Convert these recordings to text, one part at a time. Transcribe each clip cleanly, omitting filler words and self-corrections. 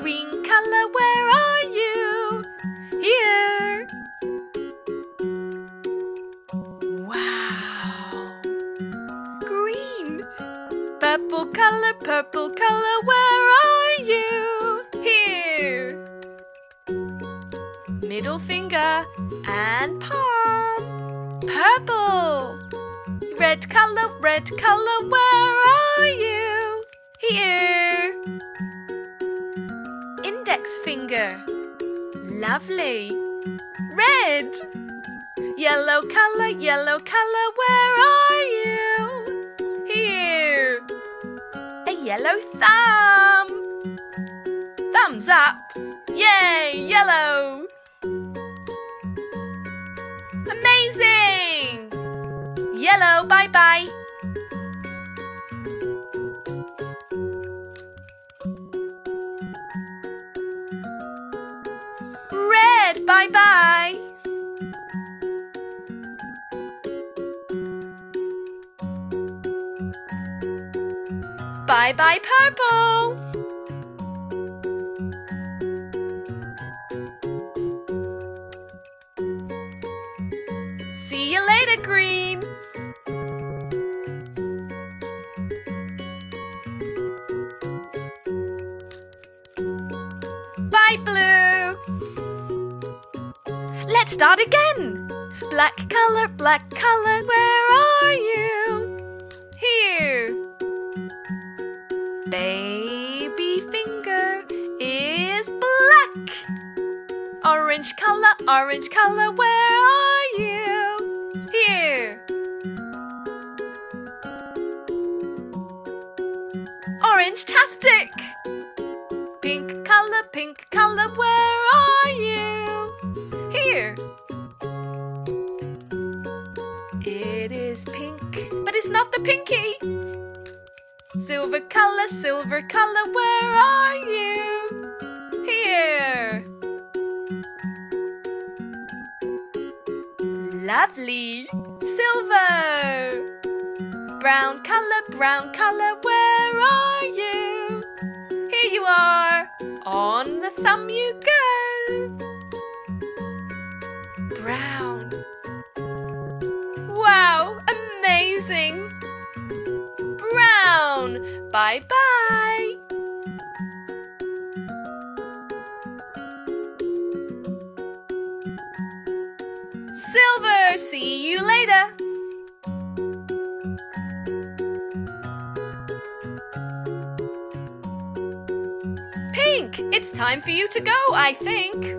green color, where are you? Here! Wow! Green! Purple color, where are you? Here! Middle finger and palm! Purple! Red color, where are you? Here! Index finger. Lovely. Red. Yellow color, where are you? Here. A yellow thumb. Thumbs up. Yay, yellow. Amazing. Yellow, bye-bye. Red, bye-bye. Bye-bye, purple. See you later, green. Bye, blue. Let's start again. Black color, where are you? Here. Baby finger is black. Orange color, where are you? Here. Orange-tastic. Pink color, where are you? Here. It is pink, but it's not the pinky. Silver color, where are you? Here. Lovely. Silver. Brown color, where are you? Here you are. On the thumb you go. Brown. Wow, amazing. Brown. Bye-bye. Silver, see you later. Pink, it's time for you to go, I think.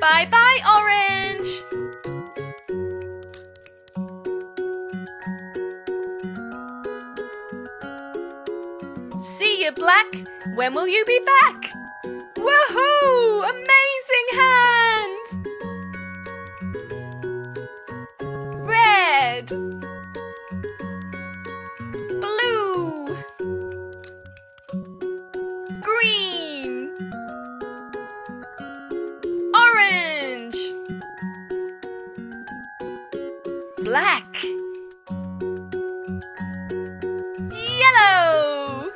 Bye-bye, orange. See you, black. When will you be back? Woohoo! Amazing hands. Red. Blue. Green. Black. Yellow.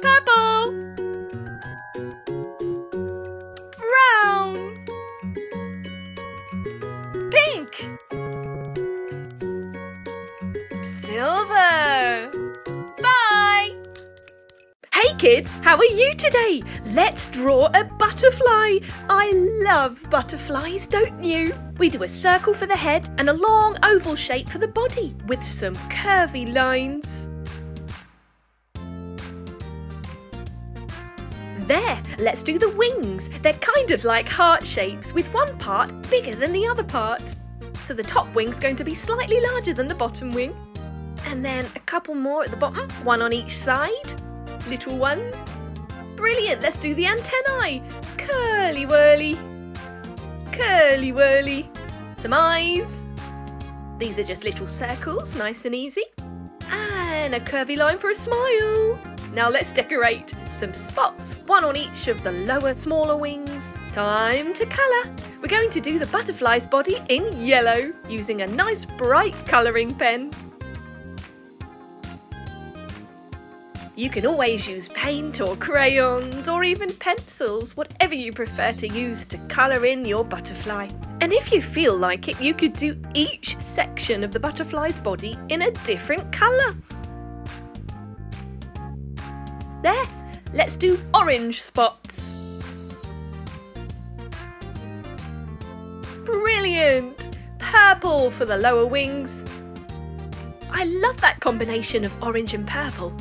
Purple. Brown. Pink. Silver. Bye. Hey kids, how are you today? Let's draw a butterfly. I love butterflies, don't you? We do a circle for the head and a long oval shape for the body with some curvy lines. There, let's do the wings. They're kind of like heart shapes with one part bigger than the other part. So the top wing's going to be slightly larger than the bottom wing. And then a couple more at the bottom, one on each side. Little one. Brilliant, let's do the antennae. Curly whirly. Curly whirly. Some eyes. These are just little circles, nice and easy. And a curvy line for a smile. Now let's decorate some spots, one on each of the lower, smaller wings. Time to colour. We're going to do the butterfly's body in yellow using a nice bright colouring pen. You can always use paint or crayons or even pencils, whatever you prefer to use to colour in your butterfly. And if you feel like it, you could do each section of the butterfly's body in a different colour. There, let's do orange spots. Brilliant! Purple for the lower wings. I love that combination of orange and purple.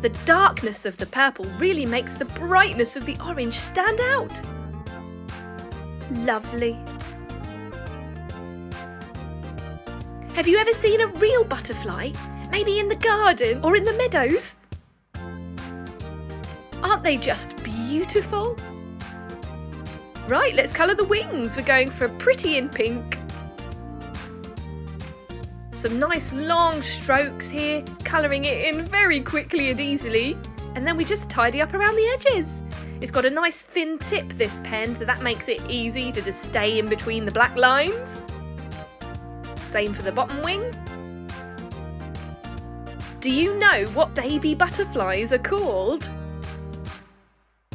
The darkness of the purple really makes the brightness of the orange stand out. Lovely. Have you ever seen a real butterfly? Maybe in the garden or in the meadows? Aren't they just beautiful? Right, let's colour the wings. We're going for pretty in pink. Some nice long strokes here, colouring it in very quickly and easily, and then we just tidy up around the edges. It's got a nice thin tip, this pen, so that makes it easy to just stay in between the black lines. Same for the bottom wing. Do you know what baby butterflies are called?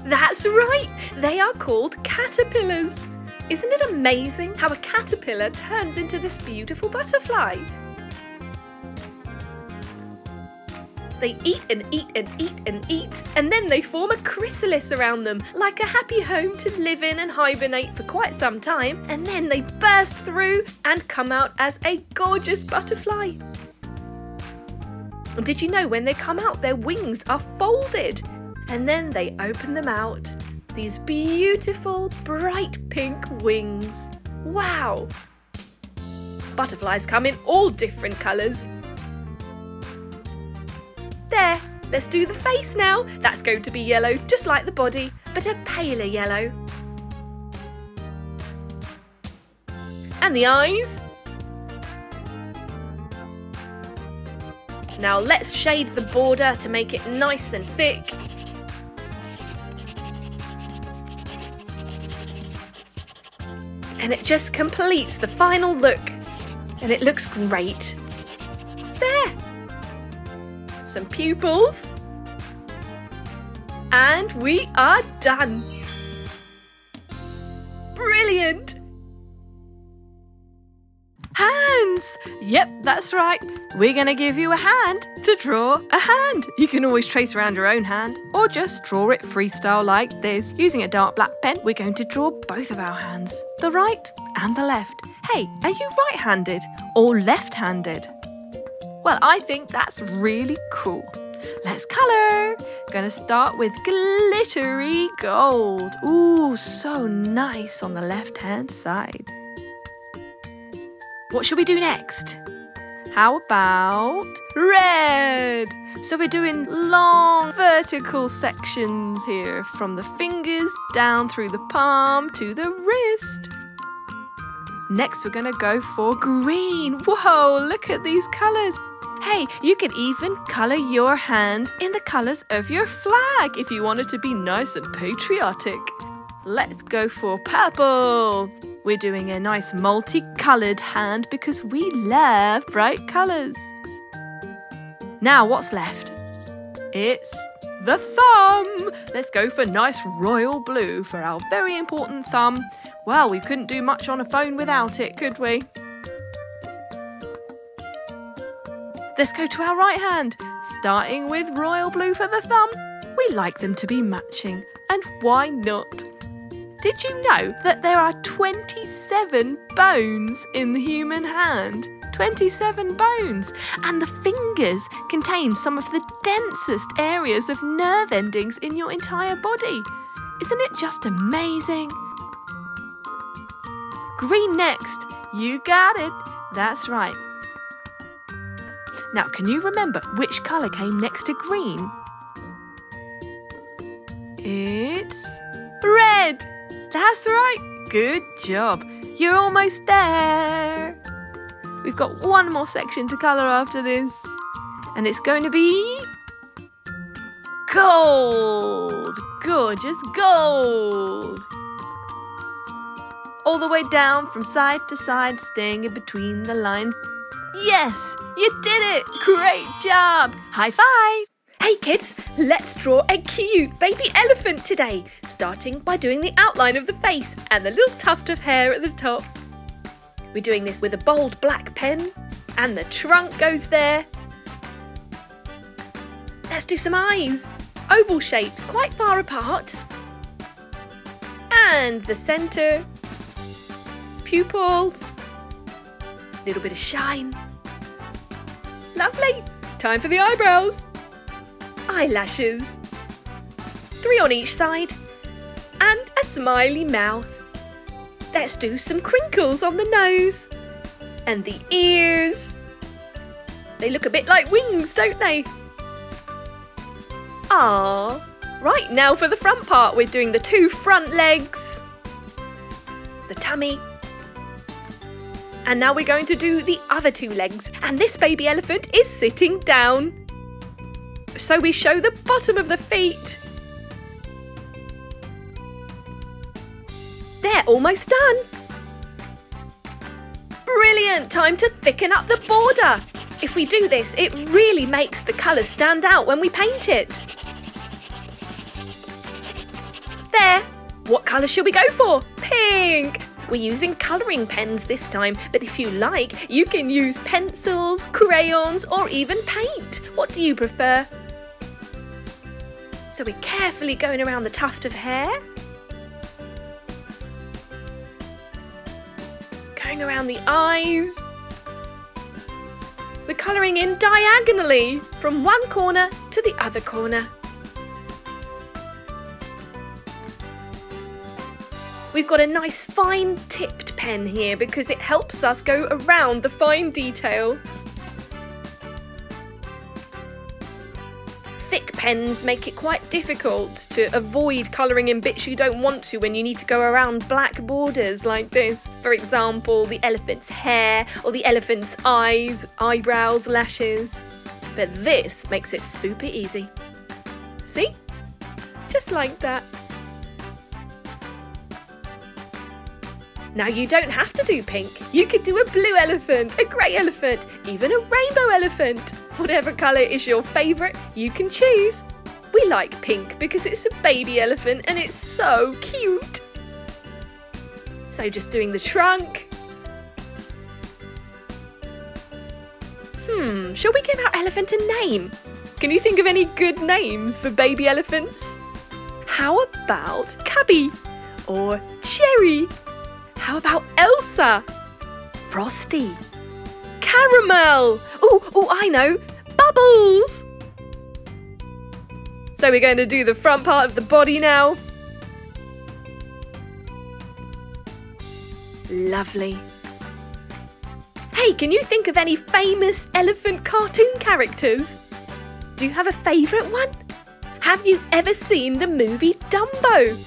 That's right, they are called caterpillars. Isn't it amazing how a caterpillar turns into this beautiful butterfly? They eat and eat and eat and eat, and then they form a chrysalis around them, like a happy home to live in and hibernate for quite some time, and then they burst through and come out as a gorgeous butterfly. And did you know when they come out, their wings are folded, and then they open them out. These beautiful, bright pink wings. Wow! Butterflies come in all different colours. There, let's do the face now. That's going to be yellow, just like the body, but a paler yellow. And the eyes. Now let's shade the border to make it nice and thick. And it just completes the final look. And it looks great. There! Some pupils, and we are done. Brilliant. Hands. Yep, that's right. We're going to give you a hand to draw a hand. You can always trace around your own hand or just draw it freestyle like this. Using a dark black pen, we're going to draw both of our hands, the right and the left. Hey, are you right-handed or left-handed? Well, I think that's really cool. Let's colour. Gonna start with glittery gold. Ooh, so nice on the left-hand side. What should we do next? How about red? So we're doing long vertical sections here from the fingers down through the palm to the wrist. Next, we're gonna go for green. Whoa, look at these colours. Hey, you could even colour your hands in the colours of your flag if you wanted to be nice and patriotic. Let's go for purple. We're doing a nice multicoloured hand because we love bright colours. Now what's left? It's the thumb. Let's go for nice royal blue for our very important thumb. Well, we couldn't do much on a phone without it, could we? Let's go to our right hand, starting with royal blue for the thumb. We like them to be matching, and why not? Did you know that there are 27 bones in the human hand? 27 bones! And the fingers contain some of the densest areas of nerve endings in your entire body. Isn't it just amazing? Green next. You got it. That's right. Now, can you remember which colour came next to green? It's red. That's right. Good job. You're almost there. We've got one more section to colour after this. And it's going to be gold! Gorgeous gold! All the way down from side to side, staying in between the lines. Yes, you did it! Great job! High five! Hey kids, let's draw a cute baby elephant today, starting by doing the outline of the face and the little tuft of hair at the top. We're doing this with a bold black pen, and the trunk goes there. Let's do some eyes, oval shapes quite far apart, and the centre, pupils, a little bit of shine. Lovely! Time for the eyebrows. Eyelashes, 3 on each side, and a smiley mouth. Let's do some crinkles on the nose and the ears. They look a bit like wings, don't they? Ah, right, now for the front part, we're doing the 2 front legs, the tummy, and now we're going to do the other 2 legs, and this baby elephant is sitting down. So we show the bottom of the feet. They're almost done. Brilliant! Time to thicken up the border. If we do this, it really makes the colours stand out when we paint it. There! What colour should we go for? Pink! We're using colouring pens this time, but if you like, you can use pencils, crayons, or even paint. What do you prefer? So we're carefully going around the tuft of hair. Going around the eyes. We're colouring in diagonally from one corner to the other corner. We've got a nice fine tipped pen here because it helps us go around the fine detail. Thick pens make it quite difficult to avoid colouring in bits you don't want to when you need to go around black borders like this. For example, the elephant's hair or the elephant's eyes, eyebrows, lashes. But this makes it super easy. See? Just like that. Now you don't have to do pink. You could do a blue elephant, a grey elephant, even a rainbow elephant. Whatever colour is your favourite, you can choose. We like pink because it's a baby elephant and it's so cute. So just doing the trunk. Shall we give our elephant a name? Can you think of any good names for baby elephants? How about Cubby or Cherry? How about Elsa? Frosty? Caramel? Oh, I know! Bubbles! So we're going to do the front part of the body now. Lovely. Hey, can you think of any famous elephant cartoon characters? Do you have a favourite one? Have you ever seen the movie Dumbo?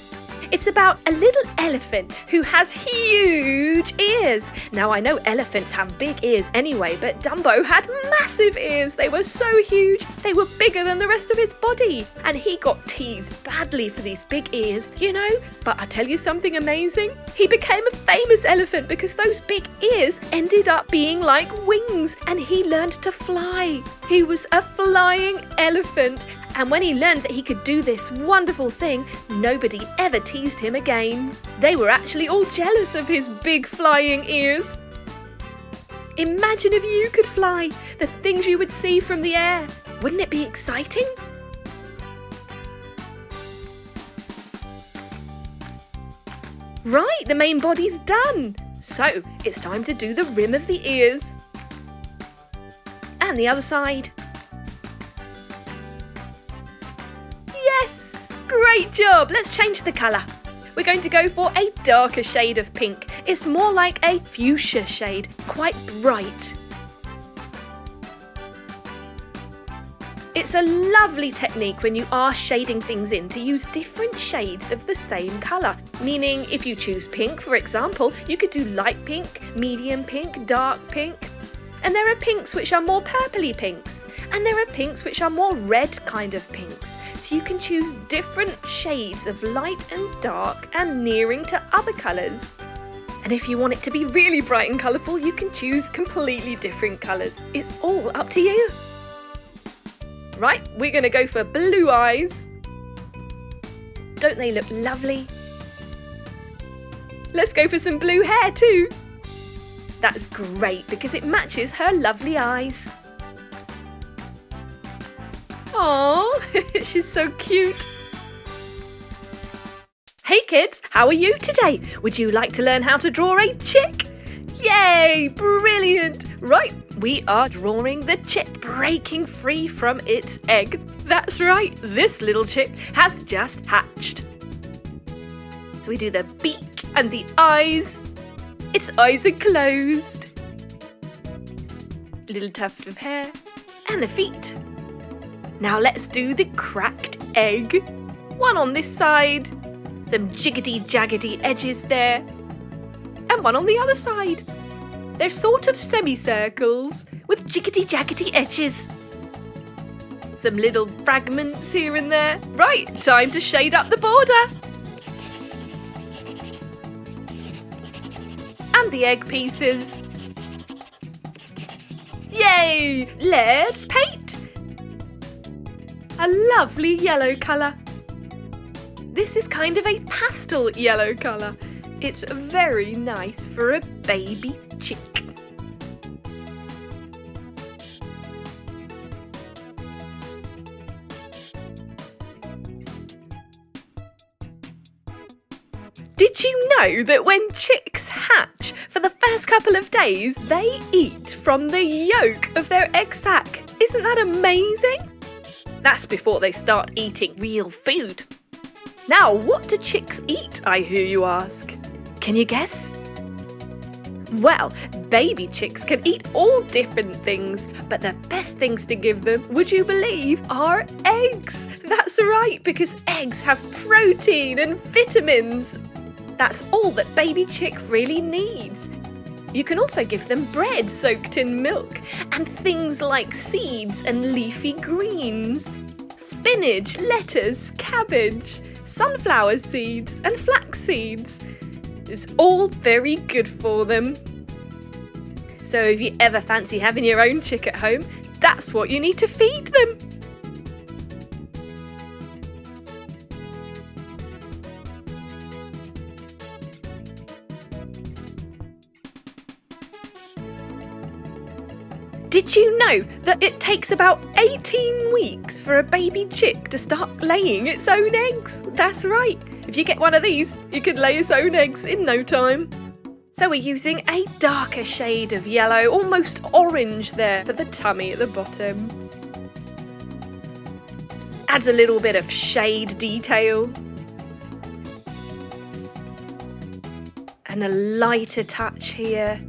It's about a little elephant who has huge ears. Now, I know elephants have big ears anyway, but Dumbo had massive ears. They were so huge, they were bigger than the rest of his body. And he got teased badly for these big ears, you know. But I tell you something amazing. He became a famous elephant because those big ears ended up being like wings, and he learned to fly. He was a flying elephant. And when he learned that he could do this wonderful thing, nobody ever teased him again. They were actually all jealous of his big flying ears. Imagine if you could fly, the things you would see from the air. Wouldn't it be exciting? Right, the main body's done. So it's time to do the rim of the ears. And the other side. Yes! Great job! Let's change the colour. We're going to go for a darker shade of pink. It's more like a fuchsia shade, quite bright. It's a lovely technique when you are shading things in to use different shades of the same colour. Meaning if you choose pink, for example, you could do light pink, medium pink, dark pink. And there are pinks which are more purpley pinks, and there are pinks which are more red kind of pinks, so you can choose different shades of light and dark and nearing to other colours. And if you want it to be really bright and colourful, you can choose completely different colours. It's all up to you. Right, we're going to go for blue eyes. Don't they look lovely? Let's go for some blue hair too. That's great because it matches her lovely eyes. Aww, she's so cute. Hey kids, how are you today? Would you like to learn how to draw a chick? Yay, brilliant! Right, we are drawing the chick breaking free from its egg. That's right, this little chick has just hatched. So we do the beak and the eyes. Its eyes are closed. Little tuft of hair and the feet. Now let's do the cracked egg. One on this side, them jiggity jaggedy edges there, and one on the other side. They're sort of semicircles with jiggity jaggedy edges. Some little fragments here and there. Right, time to shade up the border. And the egg pieces. Yay! Let's paint! A lovely yellow colour. This is kind of a pastel yellow colour. It's very nice for a baby chick. Did you know that when chicks hatch, for the first couple of days, they eat from the yolk of their egg sac? Isn't that amazing? That's before they start eating real food. Now, what do chicks eat, I hear you ask? Can you guess? Well, baby chicks can eat all different things, but the best things to give them, would you believe, are eggs. That's right, because eggs have protein and vitamins. That's all that baby chick really needs. You can also give them bread soaked in milk and things like seeds and leafy greens, spinach, lettuce, cabbage, sunflower seeds and flax seeds. It's all very good for them. So if you ever fancy having your own chick at home, that's what you need to feed them. Did you know that it takes about 18 weeks for a baby chick to start laying its own eggs? That's right. If you get one of these, you can lay its own eggs in no time. So we're using a darker shade of yellow, almost orange there, for the tummy at the bottom. Adds a little bit of shade detail. And a lighter touch here.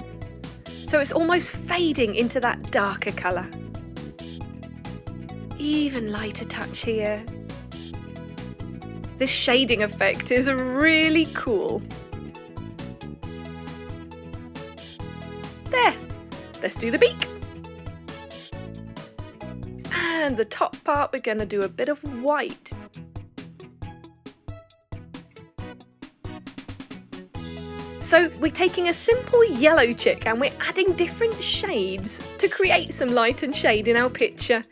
So it's almost fading into that darker colour. Even lighter touch here. This shading effect is really cool. There, let's do the beak. And the top part, we're going to do a bit of white. So we're taking a simple yellow chick and we're adding different shades to create some light and shade in our picture.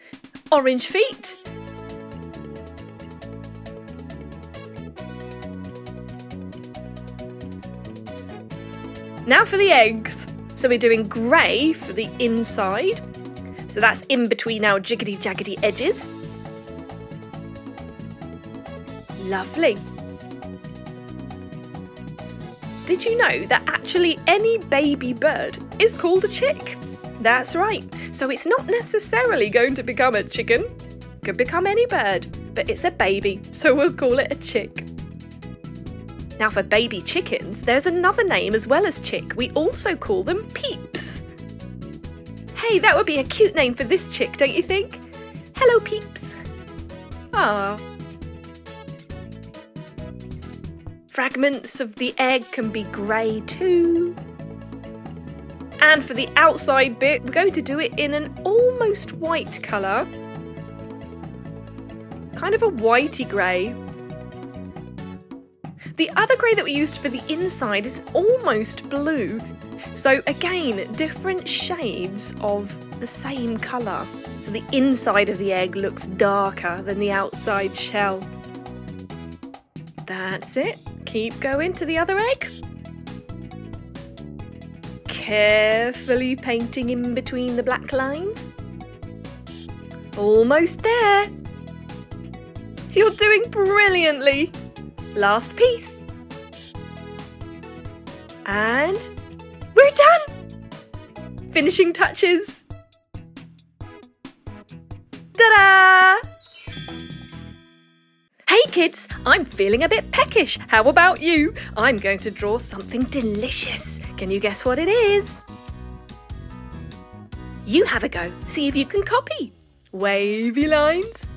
Orange feet. Now for the eggs. So we're doing grey for the inside. So that's in between our jiggity jaggedy edges. Lovely. Did you know that actually any baby bird is called a chick? That's right, so it's not necessarily going to become a chicken. Could become any bird, but it's a baby, so we'll call it a chick. Now for baby chickens, there's another name as well as chick. We also call them peeps. Hey, that would be a cute name for this chick, don't you think? Hello, peeps. Ah. Fragments of the egg can be grey too. And for the outside bit, we're going to do it in an almost white colour. Kind of a whitey grey. The other grey that we used for the inside is almost blue. So again, different shades of the same colour. So the inside of the egg looks darker than the outside shell. That's it. Keep going to the other egg. Carefully painting in between the black lines. Almost there. You're doing brilliantly. Last piece. And we're done. Finishing touches. Ta-da! Hey kids, I'm feeling a bit peckish. How about you? I'm going to draw something delicious. Can you guess what it is? You have a go. See if you can copy. Wavy lines.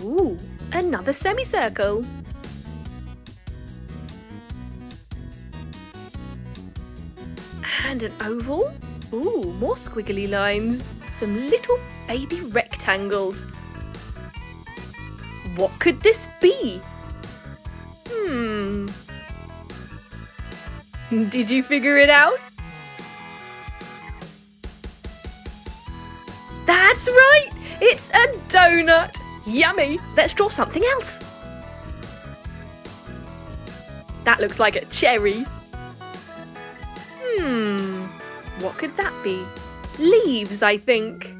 Ooh, another semicircle. And an oval. Ooh, more squiggly lines. Some little baby rectangles. What could this be? Did you figure it out? That's right! It's a donut! Yummy! Let's draw something else. That looks like a cherry. What could that be? Leaves, I think.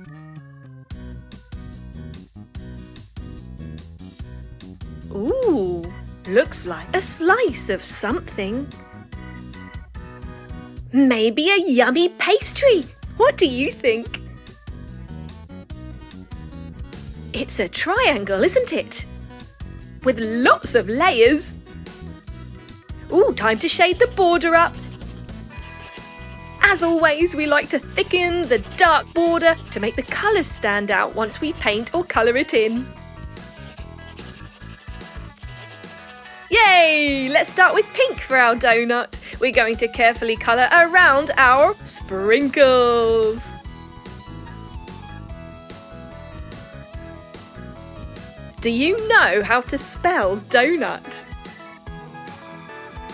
Ooh, looks like a slice of something. Maybe a yummy pastry. What do you think? It's a triangle, isn't it? With lots of layers. Ooh, time to shade the border up. As always, we like to thicken the dark border to make the colours stand out once we paint or colour it in. Yay! Let's start with pink for our donut. We're going to carefully colour around our sprinkles. Do you know how to spell donut?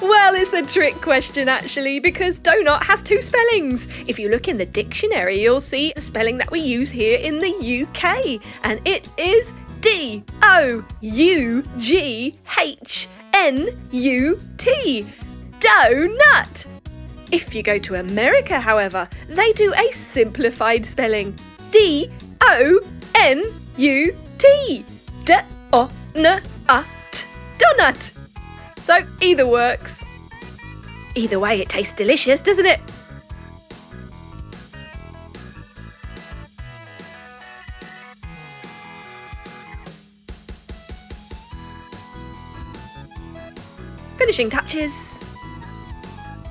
Well, it's a trick question actually, because donut has two spellings. If you look in the dictionary, you'll see a spelling that we use here in the UK, and it is D-O-U-G-H-N-U-T. Donut! If you go to America, however, they do a simplified spelling. D-O-N-U-T. D-O-N-U-T. Donut! So either works. Either way, it tastes delicious, doesn't it? Finishing touches.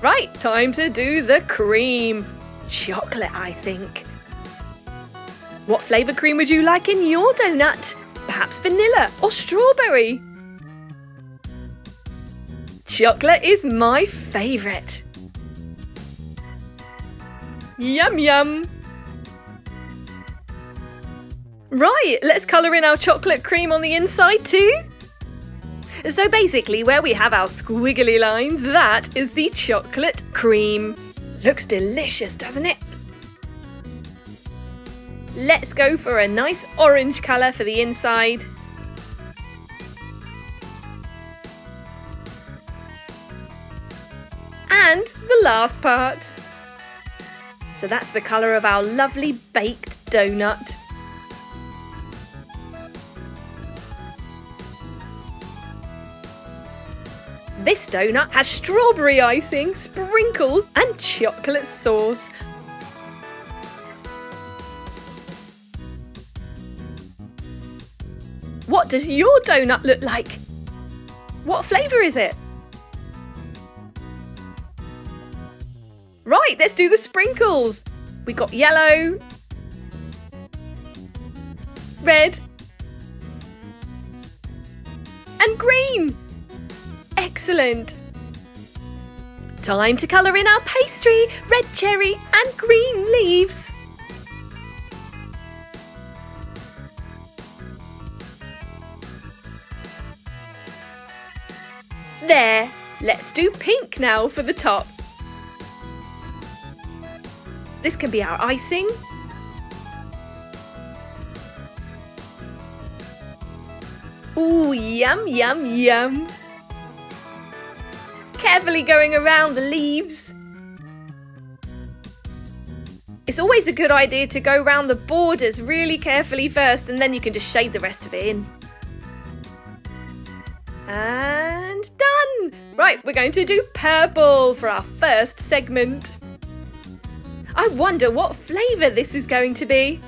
Right, time to do the cream. Chocolate, I think. What flavour cream would you like in your donut? Perhaps vanilla or strawberry? Chocolate is my favourite. Yum yum. Right, let's colour in our chocolate cream on the inside too. So basically, where we have our squiggly lines, that is the chocolate cream. Looks delicious, doesn't it? Let's go for a nice orange colour for the inside. And the last part. So that's the colour of our lovely baked donut. This donut has strawberry icing, sprinkles and chocolate sauce. What does your donut look like? What flavour is it? Right, let's do the sprinkles. We got yellow, red and green. Excellent! Time to colour in our pastry, red cherry and green leaves. There, let's do pink now for the top. This can be our icing. Ooh, yum, yum, yum. Carefully going around the leaves. It's always a good idea to go around the borders really carefully first, and then you can just shade the rest of it in. And done! Right, we're going to do purple for our first segment. I wonder what flavour this is going to be.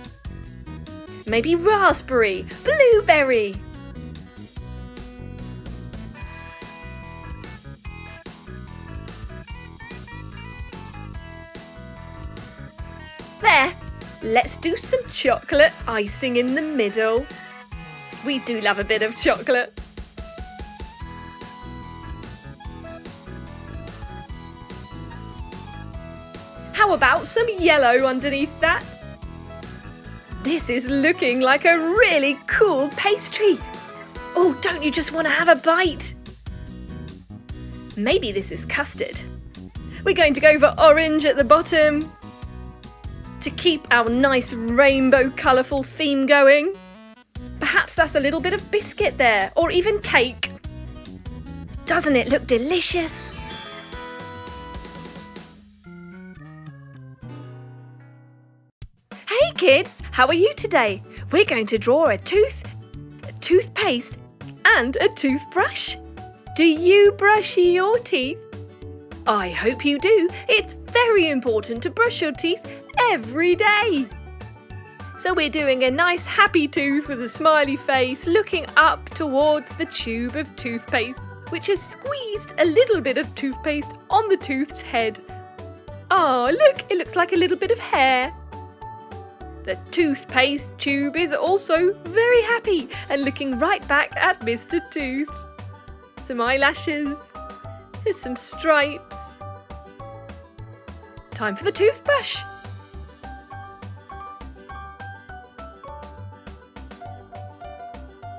Maybe raspberry, blueberry. There, let's do some chocolate icing in the middle. We do love a bit of chocolate. How about some yellow underneath that? This is looking like a really cool pastry. Oh, don't you just want to have a bite? Maybe this is custard. We're going to go for orange at the bottom to keep our nice rainbow colourful theme going. Perhaps that's a little bit of biscuit there, or even cake. Doesn't it look delicious? Hey kids, how are you today? We're going to draw a tooth, a toothpaste and a toothbrush. Do you brush your teeth? I hope you do. It's very important to brush your teeth every day. So we're doing a nice happy tooth with a smiley face looking up towards the tube of toothpaste, which has squeezed a little bit of toothpaste on the tooth's head. Oh, look, it looks like a little bit of hair. The toothpaste tube is also very happy and looking right back at Mr. Tooth. Some eyelashes, there's some stripes. Time for the toothbrush.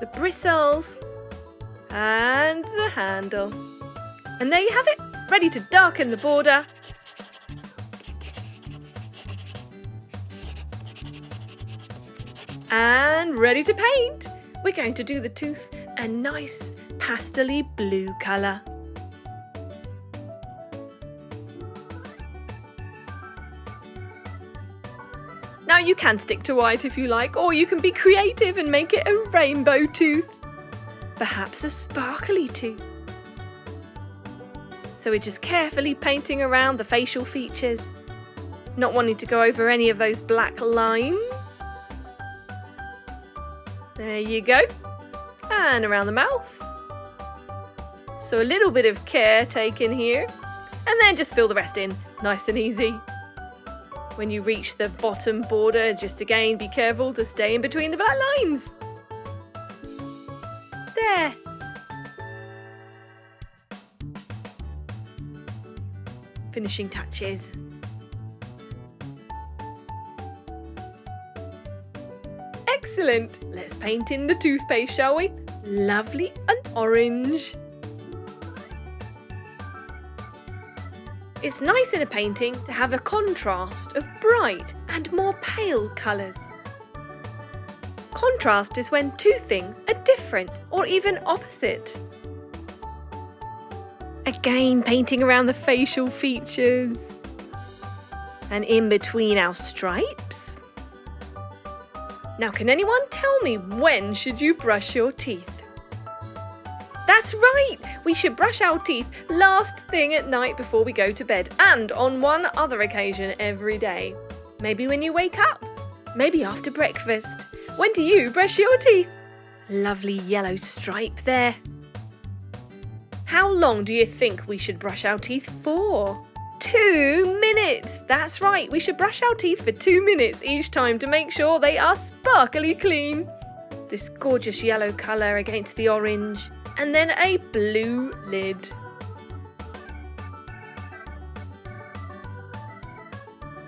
The bristles and the handle. And there you have it, ready to darken the border. And ready to paint. We're going to do the tooth a nice pastely blue colour. Now you can stick to white if you like, or you can be creative and make it a rainbow tooth. Perhaps a sparkly tooth. So we're just carefully painting around the facial features, not wanting to go over any of those black lines. There you go. And around the mouth. So a little bit of care taken here, and then just fill the rest in, nice and easy. When you reach the bottom border, just again be careful to stay in between the black lines. There. Finishing touches. Excellent. Let's paint in the toothpaste, shall we? Lovely and orange. It's nice in a painting to have a contrast of bright and more pale colours. Contrast is when two things are different or even opposite. Again, painting around the facial features and in between our stripes. Now, can anyone tell me when should you brush your teeth? That's right! We should brush our teeth last thing at night before we go to bed, and on one other occasion every day. Maybe when you wake up, maybe after breakfast. When do you brush your teeth? Lovely yellow stripe there. How long do you think we should brush our teeth for? 2 minutes! That's right, we should brush our teeth for 2 minutes each time to make sure they are sparkly clean. This gorgeous yellow colour against the orange. And then a blue lid.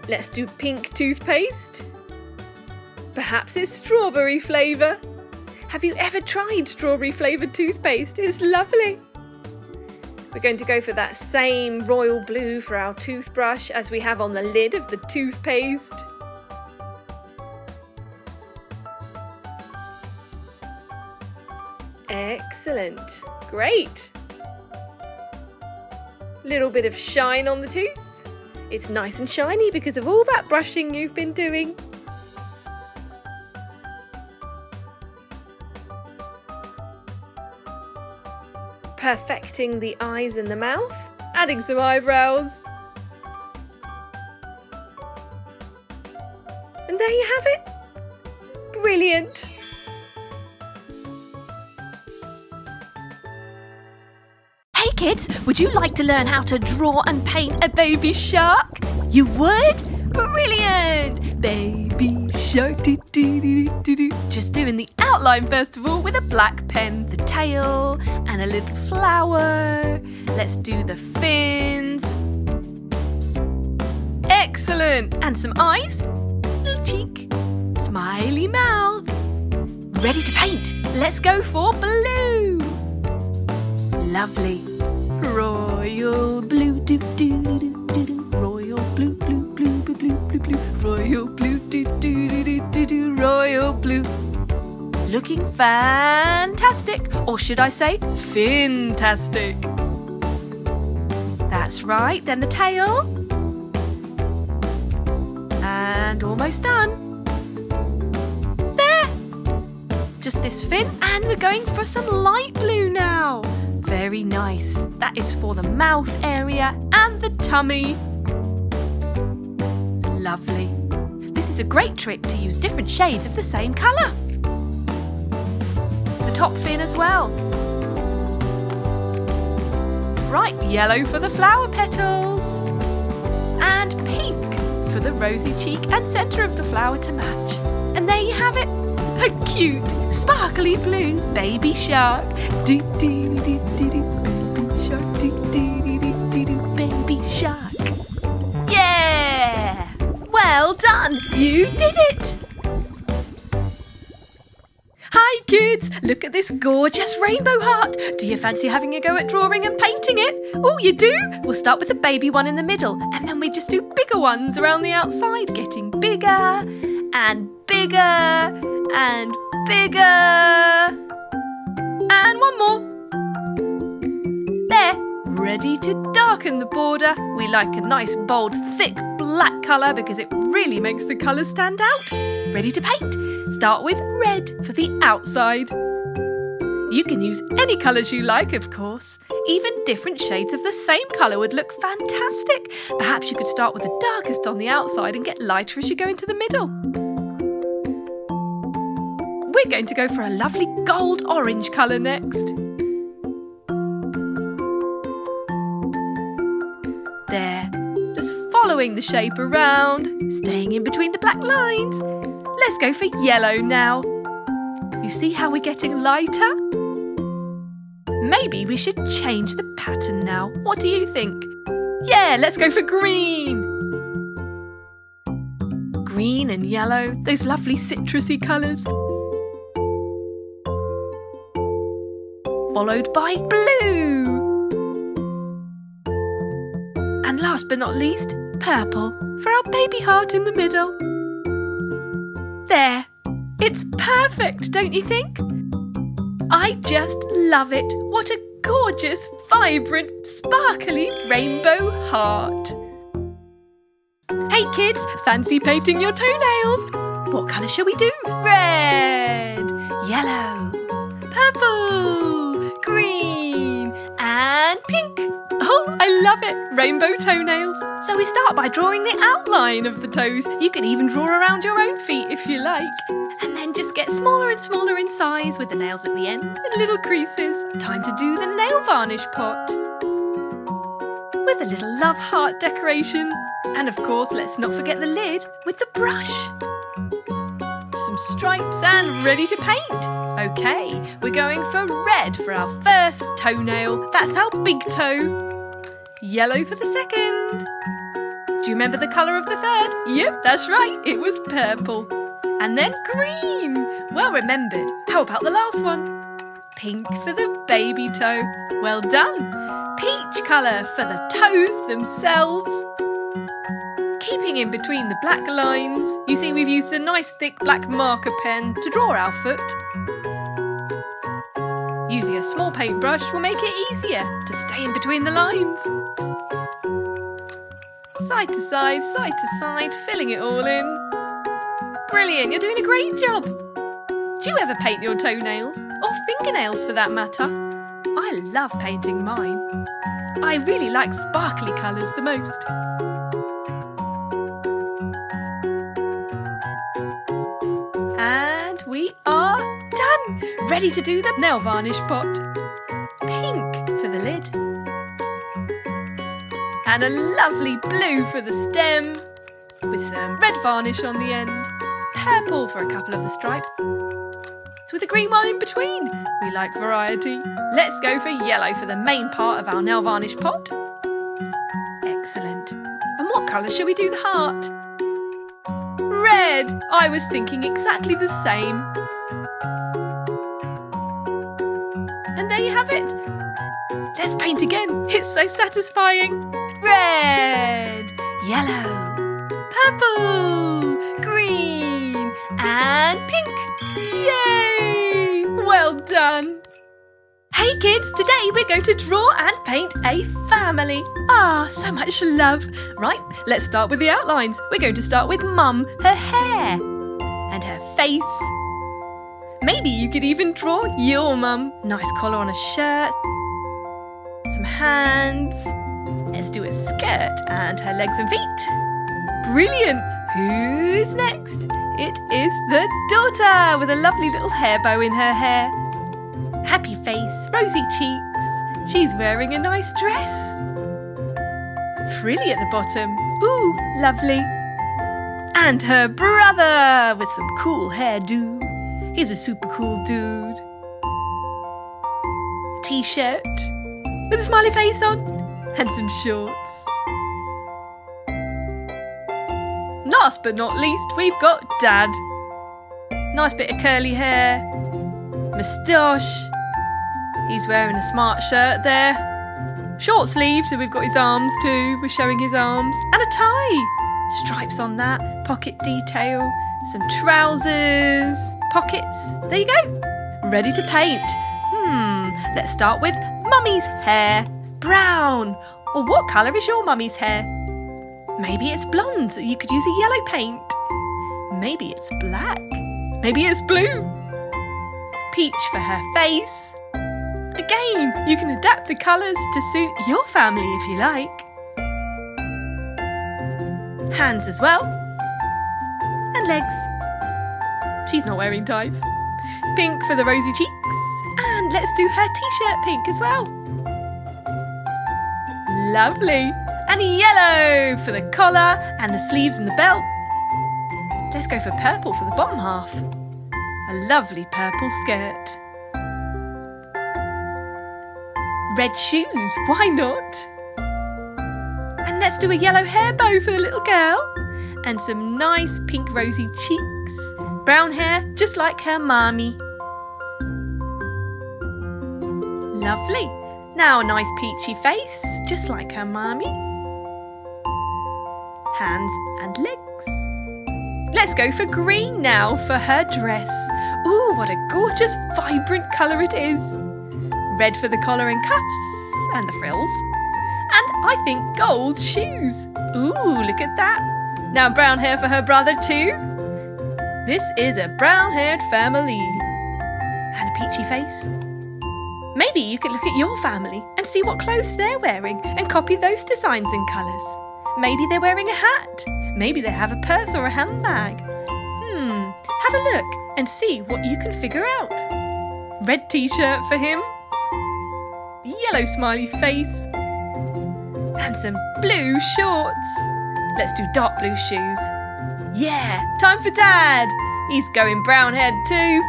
Let's do pink toothpaste. Perhaps it's strawberry flavour. Have you ever tried strawberry flavoured toothpaste? It's lovely. We're going to go for that same royal blue for our toothbrush as we have on the lid of the toothpaste. Excellent, great. Little bit of shine on the tooth. It's nice and shiny because of all that brushing you've been doing. Perfecting the eyes and the mouth, adding some eyebrows. And there you have it. Brilliant. Hey kids, would you like to learn how to draw and paint a baby shark? You would? Brilliant! Baby shark. Just doing the outline first of all with a black pen, the tail and a little flower. Let's do the fins. Excellent! And some eyes, little cheek, smiley mouth. Ready to paint. Let's go for blue. Lovely. Royal blue doo doo doo doo doo. Royal blue blue blue blue blue blue blue. Royal blue doo doo doo doo doo. Royal blue. Looking fantastic, or should I say fin-tastic. That's right, then the tail. And almost done. There! Just this fin, and we're going for some light blue now. Very nice. That is for the mouth area and the tummy. Lovely. This is a great trick to use different shades of the same colour. Top fin as well. Bright yellow for the flower petals and pink for the rosy cheek and centre of the flower to match. And there you have it, a cute sparkly blue baby shark. Dee dee dee dee dee, baby shark. Dee dee dee dee dee, baby shark. Yeah! Well done, you did it! Hi kids, look at this gorgeous rainbow heart. Do you fancy having a go at drawing and painting it? Oh, you do? We'll start with the baby one in the middle and then we just do bigger ones around the outside, getting bigger and bigger and bigger. And one more. There, ready to darken the border. We like a nice, bold, thick black colour because it really makes the colours stand out. Ready to paint. Start with red for the outside. You can use any colours you like, of course. Even different shades of the same colour would look fantastic. Perhaps you could start with the darkest on the outside and get lighter as you go into the middle. We're going to go for a lovely gold-orange colour next. There. Just following the shape around, staying in between the black lines. Let's go for yellow now. You see how we're getting lighter? Maybe we should change the pattern now. What do you think? Yeah, let's go for green. Green and yellow, those lovely citrusy colours. Followed by blue. And last but not least, purple for our baby heart in the middle. There! It's perfect, don't you think? I just love it! What a gorgeous, vibrant, sparkly rainbow heart! Hey kids, fancy painting your toenails? What colour shall we do? Red, yellow, purple, green and pink! Oh, I love it! Rainbow toenails! So we start by drawing the outline of the toes. You can even draw around your own feet if you like. And then just get smaller and smaller in size with the nails at the end and little creases. Time to do the nail varnish pot. With a little love heart decoration. And of course, let's not forget the lid with the brush. Some stripes and ready to paint. Okay, we're going for red for our first toenail. That's our big toe. Yellow for the second. Do you remember the colour of the third? Yep, that's right, it was purple. And then green. Well remembered. How about the last one? Pink for the baby toe. Well done. Peach colour for the toes themselves. Keeping in between the black lines, you see we've used a nice thick black marker pen to draw our foot. Using a small paintbrush will make it easier to stay in between the lines. Side to side, filling it all in. Brilliant, you're doing a great job. Do you ever paint your toenails? Or fingernails for that matter? I love painting mine. I really like sparkly colours the most. And we are done! Ready to do the nail varnish pot. Pink for the lid. And a lovely blue for the stem, with some red varnish on the end. Purple for a couple of the stripes, with a green one in between. We like variety. Let's go for yellow for the main part of our nail varnish pot. Excellent. And what colour should we do the heart? Red. I was thinking exactly the same. And there you have it. Let's paint again. It's so satisfying. Red, yellow, purple, green and pink. Yay! Well done! Hey kids, today we're going to draw and paint a family. Ah, so much love. Right, let's start with the outlines. We're going to start with Mum, her hair and her face. Maybe you could even draw your mum. Nice collar on a shirt, some hands. Let's do a skirt and her legs and feet. Brilliant! Who's next? It is the daughter with a lovely little hair bow in her hair. Happy face, rosy cheeks. She's wearing a nice dress. Frilly at the bottom. Ooh, lovely. And her brother with some cool hairdo. He's a super cool dude. T-shirt with a smiley face on and some shorts. Last but not least, we've got Dad. Nice bit of curly hair, moustache. He's wearing a smart shirt there. Short sleeves, so we've got his arms too. We're showing his arms. And a tie. Stripes on that, pocket detail, some trousers, pockets. There you go. Ready to paint. Let's start with Mummy's hair. Brown. Or what colour is your mummy's hair? Maybe it's blonde, so you could use a yellow paint. Maybe it's black. Maybe it's blue. Peach for her face. Again, you can adapt the colours to suit your family if you like. Hands as well. And legs. She's not wearing ties. Pink for the rosy cheeks. And let's do her t-shirt pink as well. Lovely. And yellow for the collar and the sleeves and the belt. Let's go for purple for the bottom half. A lovely purple skirt. Red shoes, why not? And let's do a yellow hair bow for the little girl. And some nice pink rosy cheeks. Brown hair, just like her mummy. Lovely. Now a nice peachy face, just like her mummy. Hands and legs. Let's go for green now for her dress. Ooh, what a gorgeous, vibrant colour it is. Red for the collar and cuffs and the frills. And I think gold shoes. Ooh, look at that. Now brown hair for her brother too. This is a brown-haired family. And a peachy face. Maybe you could look at your family and see what clothes they're wearing and copy those designs and colours. Maybe they're wearing a hat. Maybe they have a purse or a handbag. Have a look and see what you can figure out. Red t-shirt for him. Yellow smiley face. And some blue shorts. Let's do dark blue shoes. Yeah, time for Dad. He's going brown-haired too.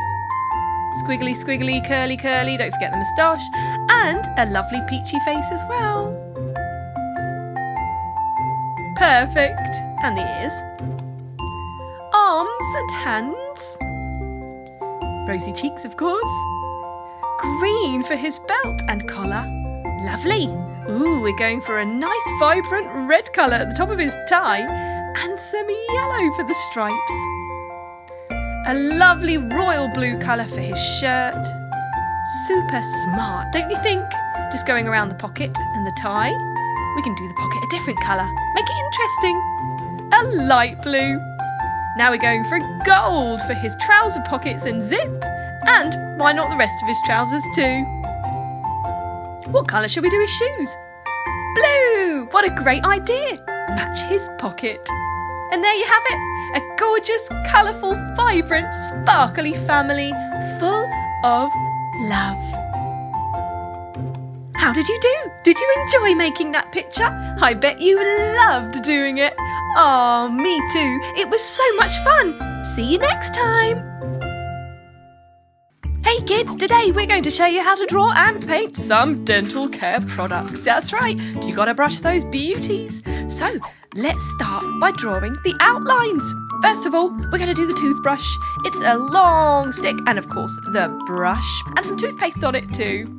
Squiggly, squiggly, curly, curly. Don't forget the moustache. And a lovely peachy face as well. Perfect. And the ears. Arms and hands. Rosy cheeks, of course. Green for his belt and collar. Lovely. Ooh, we're going for a nice vibrant red colour at the top of his tie and some yellow for the stripes. A lovely royal blue colour for his shirt. Super smart, don't you think? Just going around the pocket and the tie. We can do the pocket a different colour. Make it interesting. A light blue. Now we're going for gold for his trouser pockets and zip. And why not the rest of his trousers too? What colour should we do his shoes? Blue! What a great idea! Match his pocket. And there you have it, a gorgeous, colourful, vibrant, sparkly family full of love. How did you do? Did you enjoy making that picture? I bet you loved doing it. Oh, me too. It was so much fun. See you next time. Hey kids, today we're going to show you how to draw and paint some dental care products. That's right, you gotta brush those beauties. So, let's start by drawing the outlines. First of all, we're gonna do the toothbrush. It's a long stick and of course the brush and some toothpaste on it too.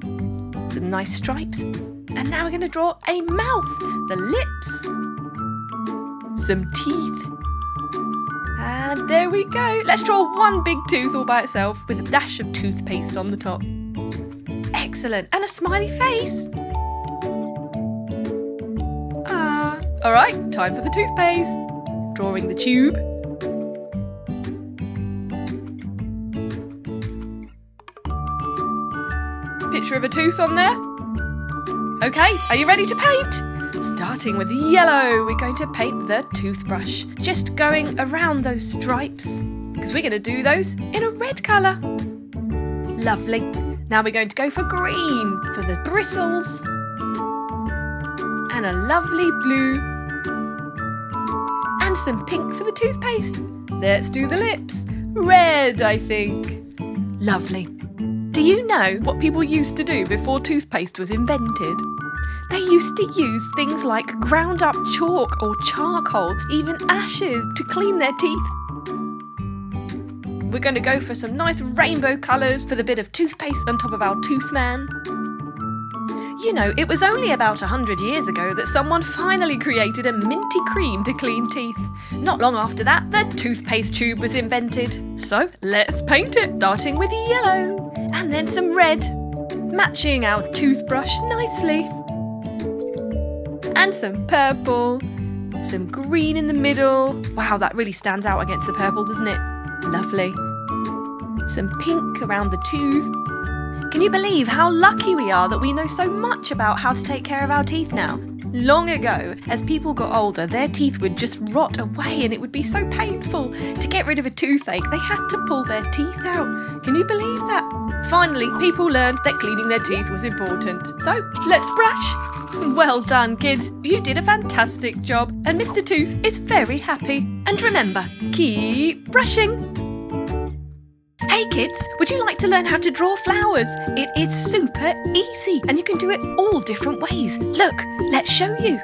Some nice stripes. And now we're gonna draw a mouth, the lips, some teeth. And there we go. Let's draw one big tooth all by itself with a dash of toothpaste on the top. Excellent. And a smiley face. Ah. All right, time for the toothpaste. Drawing the tube. Picture of a tooth on there. Okay, are you ready to paint? Starting with yellow, we're going to paint the toothbrush. Just going around those stripes, because we're going to do those in a red colour. Lovely. Now we're going to go for green for the bristles. And a lovely blue. And some pink for the toothpaste. Let's do the lips. Red, I think. Lovely. Do you know what people used to do before toothpaste was invented? They used to use things like ground up chalk or charcoal, even ashes, to clean their teeth. We're going to go for some nice rainbow colours for the bit of toothpaste on top of our tooth man. You know, it was only about 100 years ago that someone finally created a minty cream to clean teeth. Not long after that, the toothpaste tube was invented. So let's paint it, starting with yellow and then some red, matching our toothbrush nicely. And some purple, some green in the middle. Wow, that really stands out against the purple, doesn't it? Lovely. Some pink around the tooth. Can you believe how lucky we are that we know so much about how to take care of our teeth now? Long ago, as people got older, their teeth would just rot away and it would be so painful. To get rid of a toothache, they had to pull their teeth out. Can you believe that? Finally, people learned that cleaning their teeth was important. So, let's brush. Well done, kids. You did a fantastic job, and Mr. Tooth is very happy. And remember, keep brushing. Hey kids, would you like to learn how to draw flowers? It is super easy, and you can do it all different ways. Look, let's show you.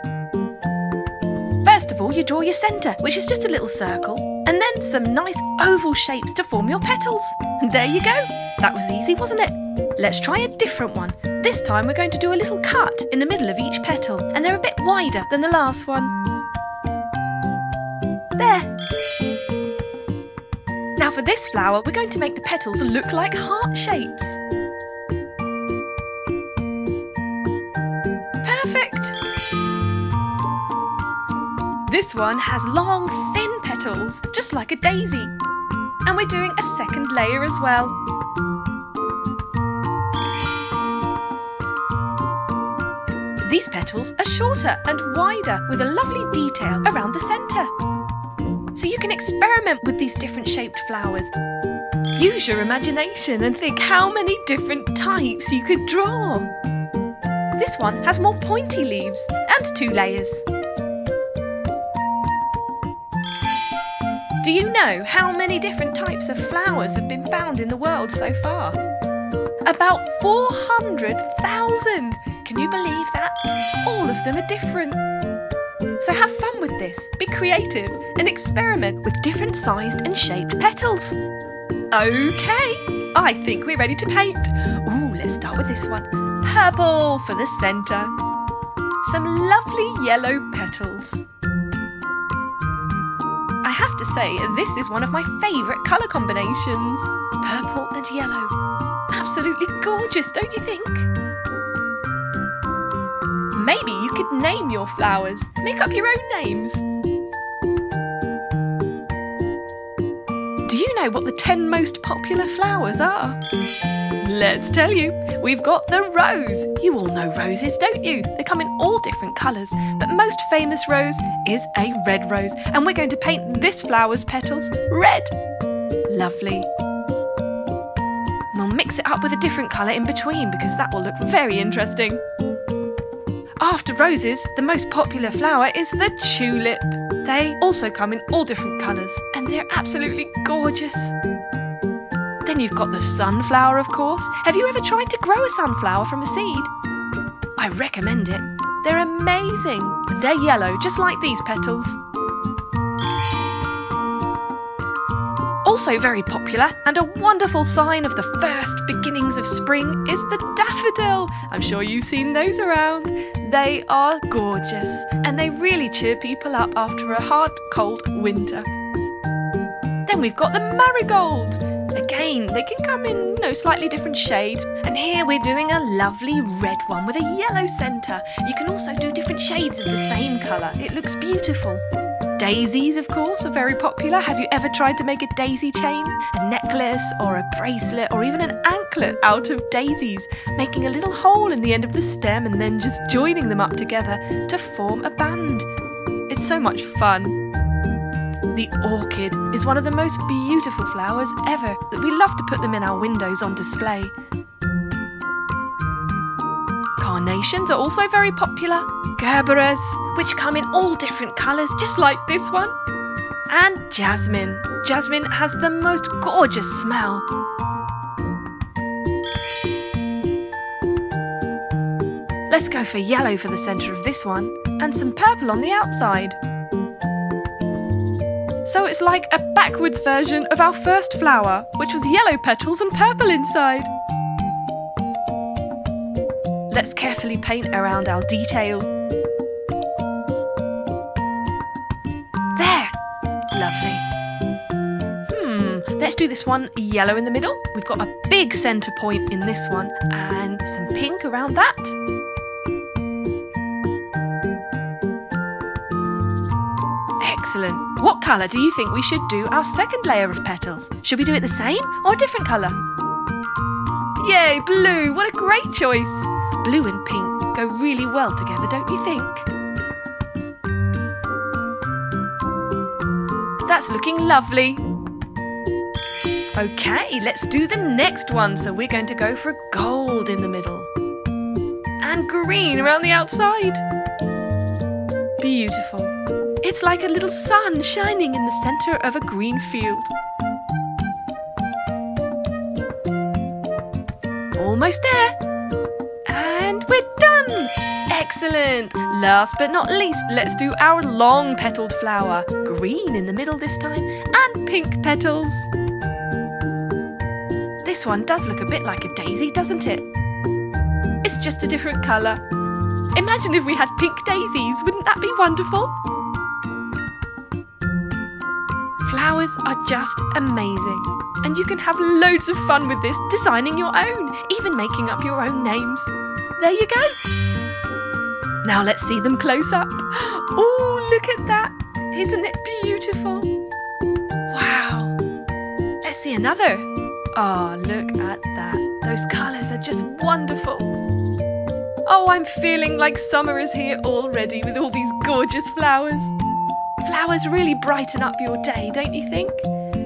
First of all, you draw your centre, which is just a little circle, and then some nice oval shapes to form your petals. And there you go. That was easy, wasn't it? Let's try a different one. This time we're going to do a little cut in the middle of each petal, and they're a bit wider than the last one. There. Now for this flower, we're going to make the petals look like heart shapes. Perfect. This one has long, thin petals, just like a daisy. And we're doing a second layer as well. These petals are shorter and wider with a lovely detail around the centre. So you can experiment with these different shaped flowers. Use your imagination and think how many different types you could draw. This one has more pointy leaves and 2 layers. Do you know how many different types of flowers have been found in the world so far? About 400,000! Can you believe that? All of them are different. So have fun with this, be creative and experiment with different sized and shaped petals. Okay, I think we're ready to paint. Ooh, let's start with this one. Purple for the centre. Some lovely yellow petals. I have to say, this is one of my favourite colour combinations. Purple and yellow. Absolutely gorgeous, don't you think? Maybe you could name your flowers. Make up your own names. Do you know what the 10 most popular flowers are? Let's tell you. We've got the rose. You all know roses, don't you? They come in all different colours, but most famous rose is a red rose, and we're going to paint this flower's petals red. Lovely. We'll mix it up with a different colour in between because that will look very interesting. After roses, the most popular flower is the tulip. They also come in all different colours, and they're absolutely gorgeous. Then you've got the sunflower, of course. Have you ever tried to grow a sunflower from a seed? I recommend it. They're amazing. And they're yellow, just like these petals. Also very popular, and a wonderful sign of the first beginnings of spring, is the daffodil. I'm sure you've seen those around. They are gorgeous, and they really cheer people up after a hard, cold winter. Then we've got the marigold. Again, they can come in, slightly different shades. And here we're doing a lovely red one with a yellow centre. You can also do different shades of the same colour. It looks beautiful. Daisies, of course, are very popular. Have you ever tried to make a daisy chain, a necklace or a bracelet or even an anklet out of daisies, making a little hole in the end of the stem and then just joining them up together to form a band? It's so much fun. The orchid is one of the most beautiful flowers ever. We love to put them in our windows on display. Carnations are also very popular. Gerberas, which come in all different colours, just like this one. And jasmine. Jasmine has the most gorgeous smell. Let's go for yellow for the centre of this one, and some purple on the outside. So it's like a backwards version of our first flower, which was yellow petals and purple inside. Let's carefully paint around our detail. There! Lovely. Let's do this one yellow in the middle. We've got a big centre point in this one and some pink around that. Excellent. What colour do you think we should do our second layer of petals? Should we do it the same or a different colour? Yay, blue! What a great choice! Blue and pink go really well together, don't you think? That's looking lovely. Okay, let's do the next one. So we're going to go for gold in the middle and green around the outside. Beautiful. It's like a little sun shining in the centre of a green field. Almost there. And we're done. Excellent. Last but not least, let's do our long petalled flower. Green in the middle this time and pink petals. This one does look a bit like a daisy, doesn't it? It's just a different colour. Imagine if we had pink daisies. Wouldn't that be wonderful? Flowers are just amazing, and you can have loads of fun with this, designing your own, even making up your own names. There you go. Now let's see them close up. Oh, look at that. Isn't it beautiful? Wow. Let's see another. Oh, look at that. Those colours are just wonderful. Oh, I'm feeling like summer is here already with all these gorgeous flowers. Flowers really brighten up your day, don't you think?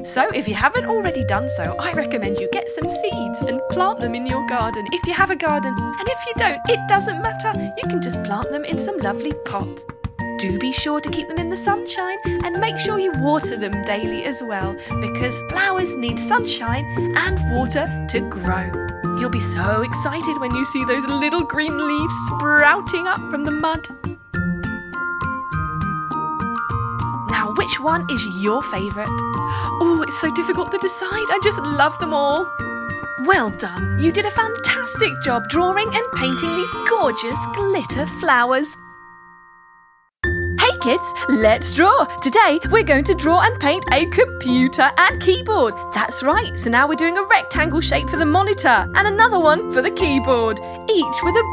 So if you haven't already done so, I recommend you get some seeds and plant them in your garden, if you have a garden. And if you don't, it doesn't matter. You can just plant them in some lovely pots. Do be sure to keep them in the sunshine and make sure you water them daily as well, because flowers need sunshine and water to grow. You'll be so excited when you see those little green leaves sprouting up from the mud. Which one is your favourite? Oh, it's so difficult to decide. I just love them all. Well done. You did a fantastic job drawing and painting these gorgeous glitter flowers. Hey kids, let's draw. Today we're going to draw and paint a computer and keyboard. That's right. So now we're doing a rectangle shape for the monitor and another one for the keyboard, each with a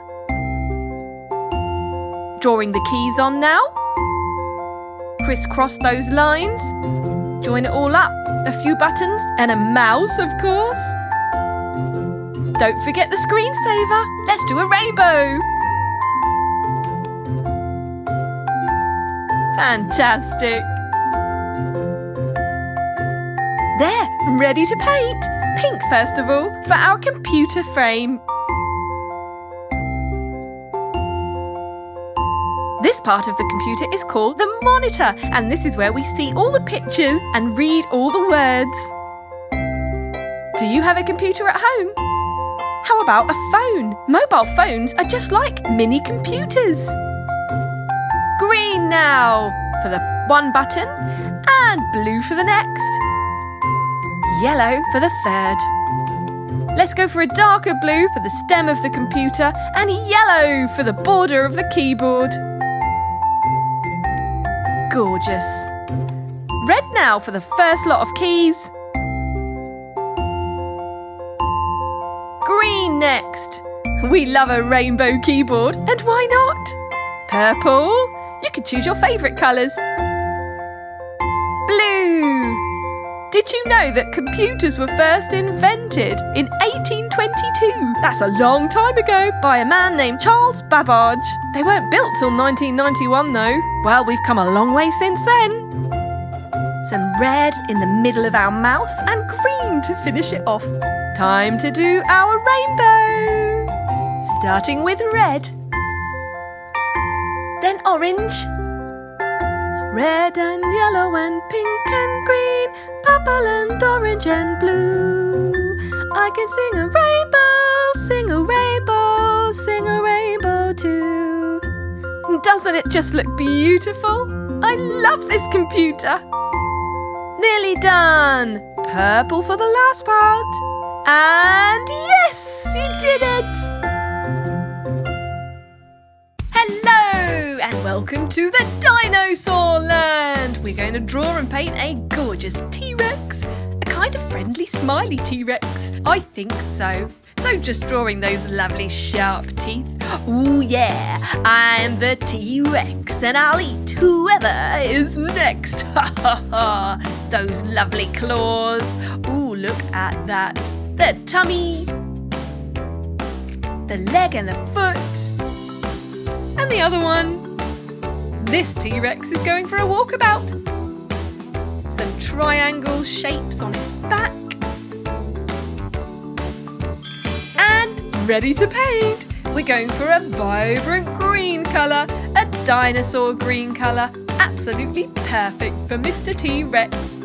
border. Drawing the keys on now. Crisscross those lines, join it all up, a few buttons and a mouse of course. Don't forget the screensaver, let's do a rainbow. Fantastic. There, ready to paint. Pink first of all for our computer frame. This part of the computer is called the monitor, and this is where we see all the pictures and read all the words. Do you have a computer at home? How about a phone? Mobile phones are just like mini computers. Green now for the one button, and blue for the next. Yellow for the third. Let's go for a darker blue for the stem of the computer, and yellow for the border of the keyboard. Gorgeous. Red now for the first lot of keys. Green next. We love a rainbow keyboard, and why not? Purple. You can choose your favourite colours. Blue. Did you know that computers were first invented in 1822? That's a long time ago, by a man named Charles Babbage. They weren't built till 1991 though. Well, we've come a long way since then. Some red in the middle of our mouse and green to finish it off. Time to do our rainbow. Starting with red. Then orange. Red and yellow and pink and green. Purple and orange and blue. I can sing a rainbow, too. Doesn't it just look beautiful? I love this computer. Nearly done. Purple for the last part. And yes, you did it. Hello and welcome to the dinosaur land. We're going to draw and paint a gorgeous T-Rex. A kind of friendly smiley T-Rex. I think so. So just drawing those lovely sharp teeth. Ooh yeah, I'm the T-Rex and I'll eat whoever is next. Ha ha ha, those lovely claws. Ooh, look at that. The tummy, the leg and the foot, and the other one. This T-Rex is going for a walkabout. Some triangle shapes on its back. Ready to paint! We're going for a vibrant green colour, a dinosaur green colour, absolutely perfect for Mr. T-Rex.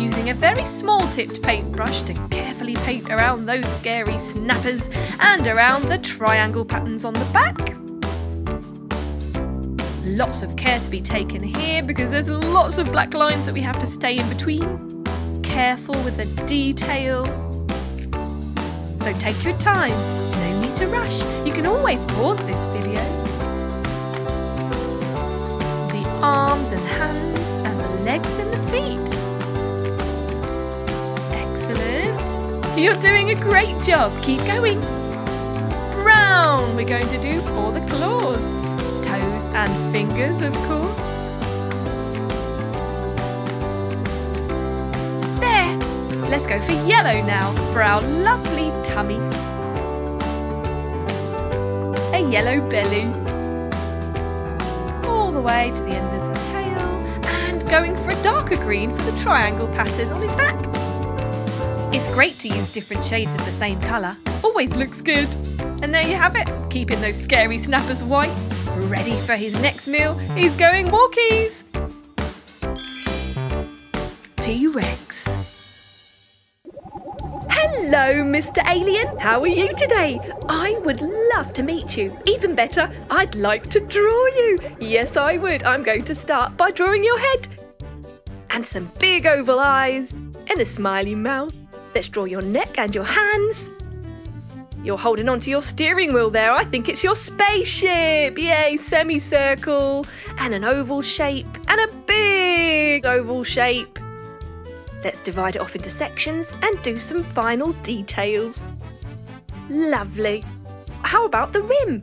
Using a very small tipped paintbrush to carefully paint around those scary snappers and around the triangle patterns on the back. Lots of care to be taken here because there's lots of black lines that we have to stay in between. Careful with the detail. So take your time. To rush. You can always pause this video. The arms and hands and the legs and the feet. Excellent. You're doing a great job. Keep going. Brown we're going to do for the claws. Toes and fingers of course. There. Let's go for yellow now for our lovely tummy. A yellow belly, all the way to the end of the tail, and going for a darker green for the triangle pattern on his back. It's great to use different shades of the same colour, always looks good. And there you have it, keeping those scary snappers white. Ready for his next meal, he's going walkies. T-Rex. Hello Mr. Alien, how are you today? I would love to meet you. Even better, I'd like to draw you. Yes I would. I'm going to start by drawing your head. and some big oval eyes and a smiley mouth. Let's draw your neck and your hands. You're holding onto your steering wheel there. I think it's your spaceship. Yay, semicircle and an oval shape and a big oval shape. Let's divide it off into sections and do some final details. Lovely. How about the rim?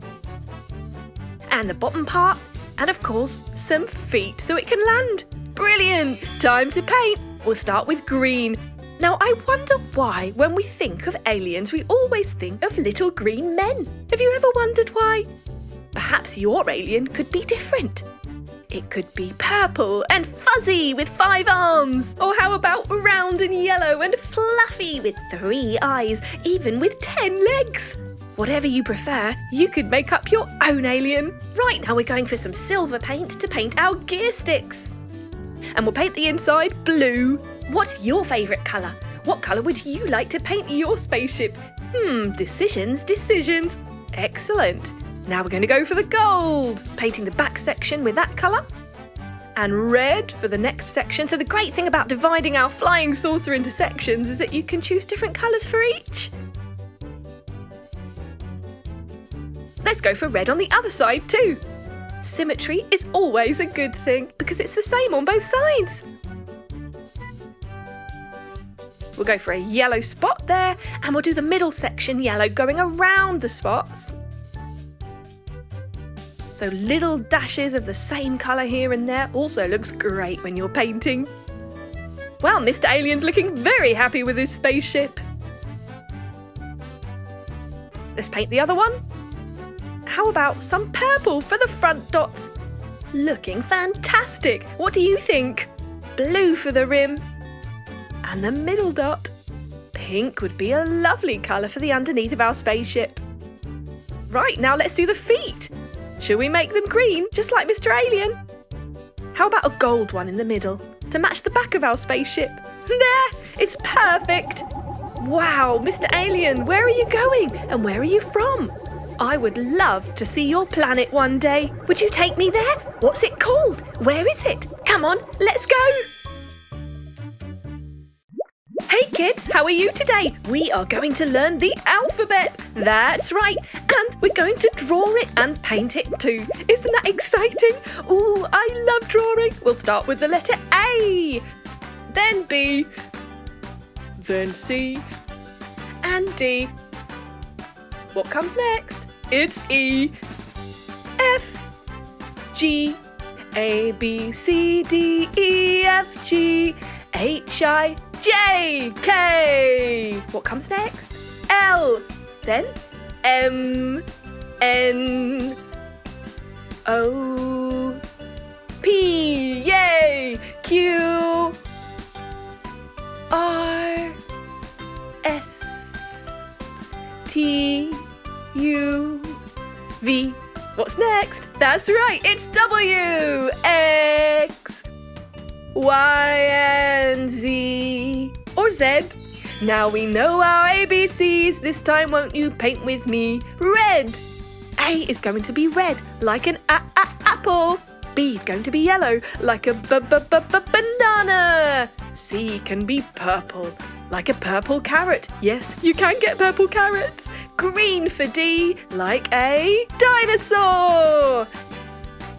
And the bottom part, and of course, some feet so it can land. Brilliant! Time to paint. We'll start with green. Now, I wonder why when we think of aliens, we always think of little green men. Have you ever wondered why? Perhaps your alien could be different. It could be purple and fuzzy with 5 arms. Or how about round and yellow and fluffy with 3 eyes, even with 10 legs? Whatever you prefer, you could make up your own alien. Right now we're going for some silver paint to paint our gear sticks. And we'll paint the inside blue. What's your favourite colour? What colour would you like to paint your spaceship? Decisions. Excellent. Now we're going to go for the gold. Painting the back section with that colour. And red for the next section. So the great thing about dividing our flying saucer into sections is that you can choose different colours for each. Let's go for red on the other side too. Symmetry is always a good thing because it's the same on both sides. We'll go for a yellow spot there and we'll do the middle section yellow going around the spots. So little dashes of the same colour here and there also looks great when you're painting. Well, Mr. Alien's looking very happy with his spaceship. Let's paint the other one. How about some purple for the front dots? Looking fantastic. What do you think? Blue for the rim. And the middle dot. Pink would be a lovely colour for the underneath of our spaceship. Right, now let's do the feet. Should we make them green, just like Mr. Alien? How about a gold one in the middle to match the back of our spaceship? There, it's perfect. Wow, Mr. Alien, where are you going and where are you from? I would love to see your planet one day. Would you take me there? What's it called? Where is it? Come on, let's go. Hey kids, how are you today? We are going to learn the alphabet. That's right. And we're going to draw it and paint it too. Isn't that exciting? Oh, I love drawing. We'll start with the letter A, then B, then C, and D. What comes next? It's E, F, G, A, B, C, D, E, F, G, H, I, J, K. What comes next? L. Then M, N, O, P. Yay! Q, R, S, T, U, V. What's next? That's right, it's W, X, Y and Z, or Z. Now we know our ABCs. This time, won't you paint with me? Red. A is going to be red, like an apple. B is going to be yellow, like a banana. C can be purple, like a purple carrot. Yes, you can get purple carrots. Green for D, like a dinosaur.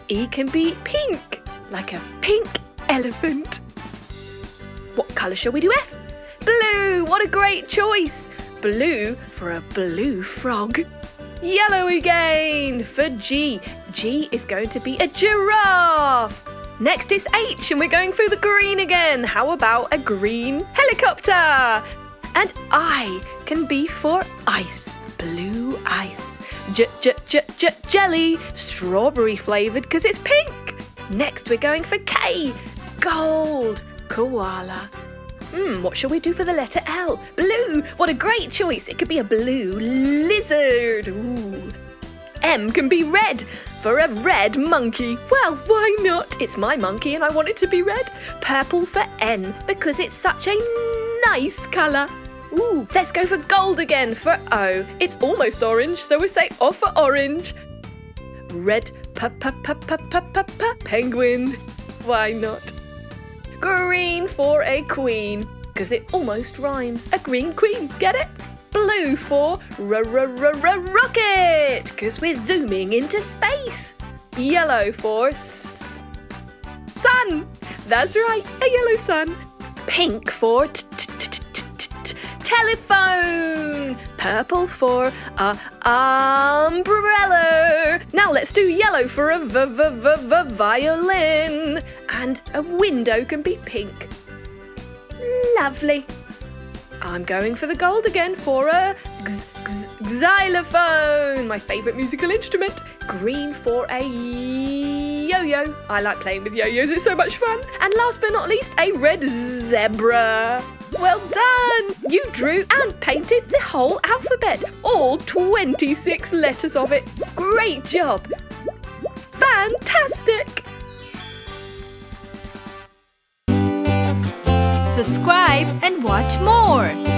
E can be pink, like a pink elephant. What colour shall we do F? Blue, what a great choice. Blue for a blue frog. Yellow again for G. G is going to be a giraffe. Next is H and we're going through the green again. How about a green helicopter? And I can be for ice, blue ice. Jelly, strawberry flavoured because it's pink. Next we're going for K, gold, koala. What shall we do for the letter L? Blue, what a great choice. It could be a blue lizard. Ooh. M can be red for a red monkey. Well, why not? It's my monkey and I want it to be red. Purple for N because it's such a nice colour. Ooh, let's go for gold again for O. It's almost orange, so we say O for orange. Red, penguin. Why not? Green for a queen, because it almost rhymes. A green queen, get it? Blue for rocket, because we're zooming into space. Yellow for sun. That's right, a yellow sun. Pink for telephone. Purple for a umbrella. Now let's do yellow for a violin. And a window can be pink. Lovely. I'm going for the gold again for a xylophone, my favourite musical instrument. Green for a yo-yo. I like playing with yo-yos, it's so much fun. And last but not least, a red zebra. Well done! You drew and painted the whole alphabet, all 26 letters of it. Great job! Fantastic! Subscribe and watch more!